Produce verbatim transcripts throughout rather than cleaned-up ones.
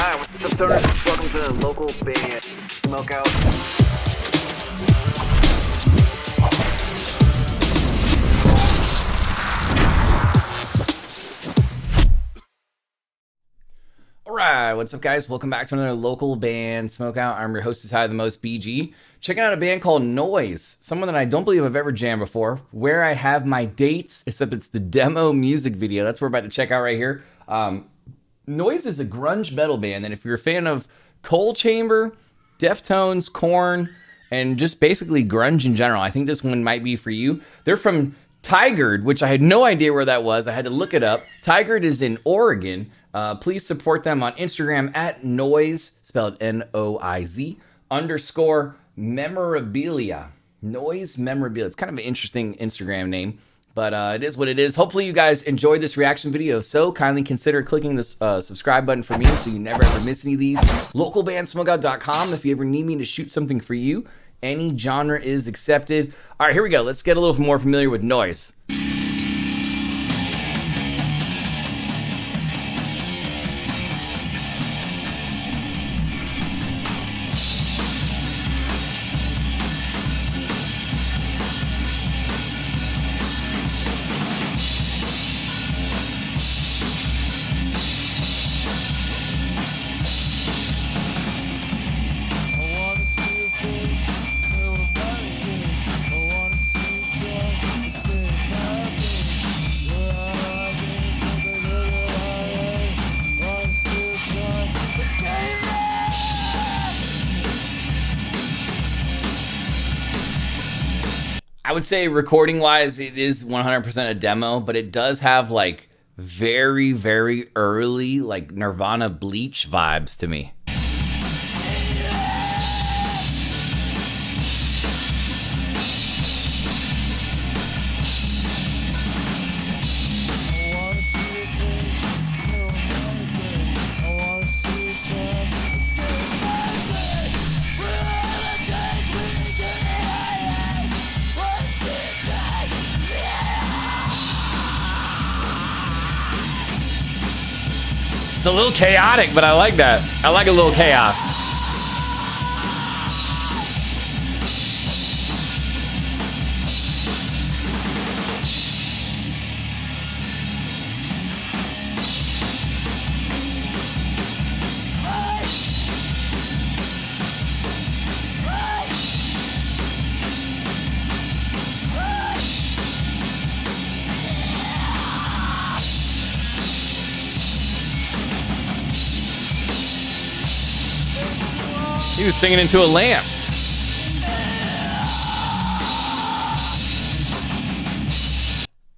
Hi, what's up, stoners? Welcome to the Local Band Smokeout. Alright, what's up, guys? Welcome back to another Local Band Smokeout. I'm your host, Isai the Most B G. Checking out a band called Noiz, someone that I don't believe I've ever jammed before, where I have my dates, except it's the demo music video. That's what we're about to check out right here. Um... Noiz is a grunge metal band, and if you're a fan of Coal Chamber, Deftones, Korn, and just basically grunge in general, I think this one might be for you. They're from Tigard, which I had no idea where that was. I had to look it up. Tigard is in Oregon. Uh, please support them on Instagram at Noiz, spelled N O I Z, underscore memorabilia. Noiz memorabilia. It's kind of an interesting Instagram name. But uh, it is what it is. Hopefully you guys enjoyed this reaction video. So kindly consider clicking the uh, subscribe button for me so you never ever miss any of these. Local Band Smokeout dot com if you ever need me to shoot something for you. Any genre is accepted. All right, here we go. Let's get a little more familiar with Noiz. I would say recording wise, it is one hundred percent a demo, but it does have like very, very early like Nirvana Bleach vibes to me. It's a little chaotic, but I like that. I like a little chaos. He was singing into a lamp.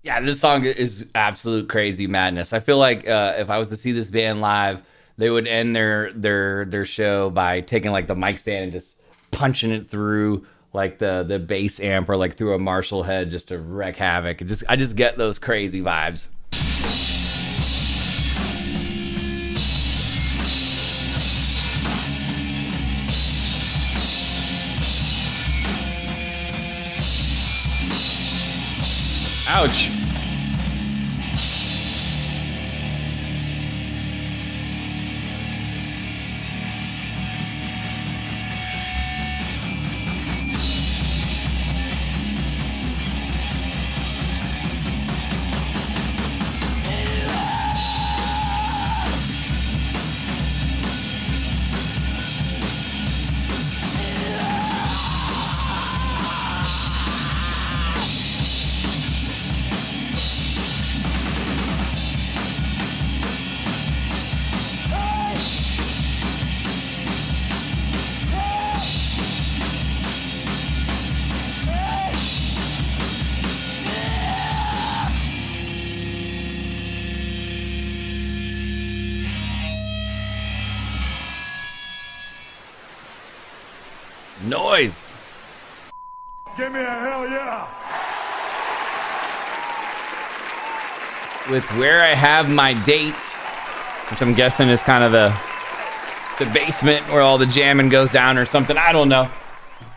Yeah, this song is absolute crazy madness. I feel like uh, if I was to see this band live, they would end their their their show by taking like the mic stand and just punching it through like the the bass amp or like through a Marshall head just to wreak havoc. It just I just get those crazy vibes. Ouch. Noiz. Give me a hell yeah. With Where I Have My Dates, which I'm guessing is kind of the the basement where all the jamming goes down or something. I don't know.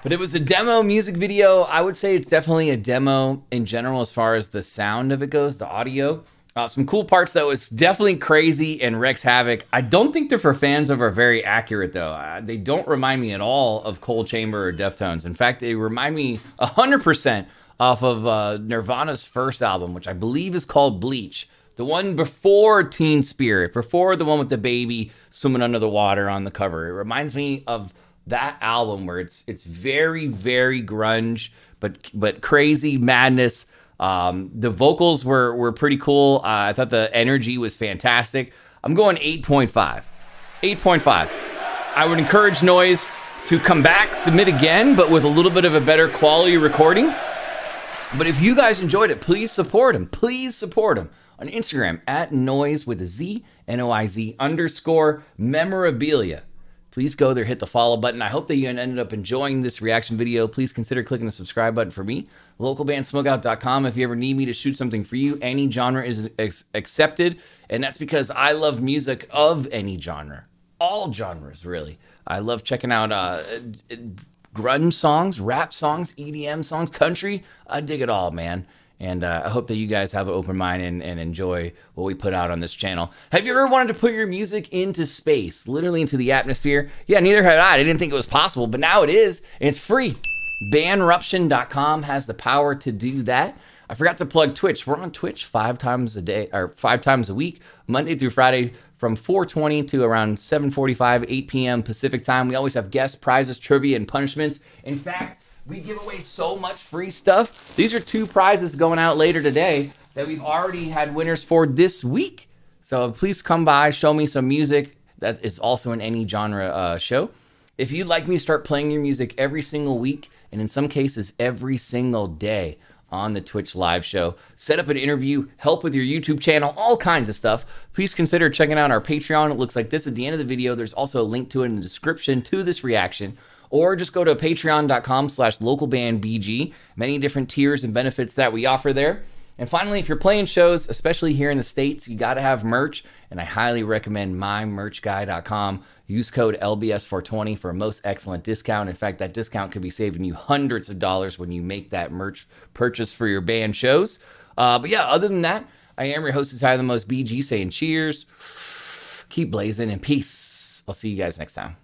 But it was a demo music video. I would say it's definitely a demo in general as far as the sound of it goes, the audio. Uh, some cool parts, though. It's definitely crazy and wreaks havoc. I don't think they're for fans of are very accurate, though. Uh, they don't remind me at all of Coal Chamber or Deftones. In fact, they remind me one hundred percent off of uh, Nirvana's first album, which I believe is called Bleach. The one before Teen Spirit, before the one with the baby swimming under the water on the cover. It reminds me of that album where it's it's very, very grunge, but, but crazy madness. Um, the vocals were, were pretty cool. Uh, I thought the energy was fantastic. I'm going eight point five. eight point five. I would encourage Noiz to come back, submit again, but with a little bit of a better quality recording. But if you guys enjoyed it, please support him. Please support him on Instagram at Noiz with a Z, N O I Z underscore memorabilia. Please go there, hit the follow button. I hope that you ended up enjoying this reaction video. Please consider clicking the subscribe button for me. Local Band Smokeout dot com if you ever need me to shoot something for you. Any genre is accepted, and that's because I love music of any genre. All genres, really. I love checking out uh, grunge songs, rap songs, E D M songs, country. I dig it all, man. And uh, I hope that you guys have an open mind and, and enjoy what we put out on this channel. Have you ever wanted to put your music into space, literally into the atmosphere? Yeah, neither had I. I didn't think it was possible, but now it is, and it's free. Bandruption dot com has the power to do that. I forgot to plug Twitch. We're on Twitch five times a day, or five times a week, Monday through Friday, from four twenty to around seven forty-five, eight p m Pacific time. We always have guests, prizes, trivia, and punishments. In fact, we give away so much free stuff. These are two prizes going out later today that we've already had winners for this week. So please come by, show me some music. That is also in any genre uh, show. If you'd like me to start playing your music every single week, and in some cases every single day on the Twitch live show, set up an interview, help with your YouTube channel, all kinds of stuff, please consider checking out our Patreon. It looks like this at the end of the video. There's also a link to it in the description to this reaction. Or just go to patreon dot com slash local band B G. Many different tiers and benefits that we offer there. And finally, if you're playing shows, especially here in the States, you got to have merch. And I highly recommend My Merch Guy dot com. Use code L B S four twenty for a most excellent discount. In fact, that discount could be saving you hundreds of dollars when you make that merch purchase for your band shows. Uh, but yeah, other than that, I am your host, Isai the Most B G, saying cheers, keep blazing, and peace. I'll see you guys next time.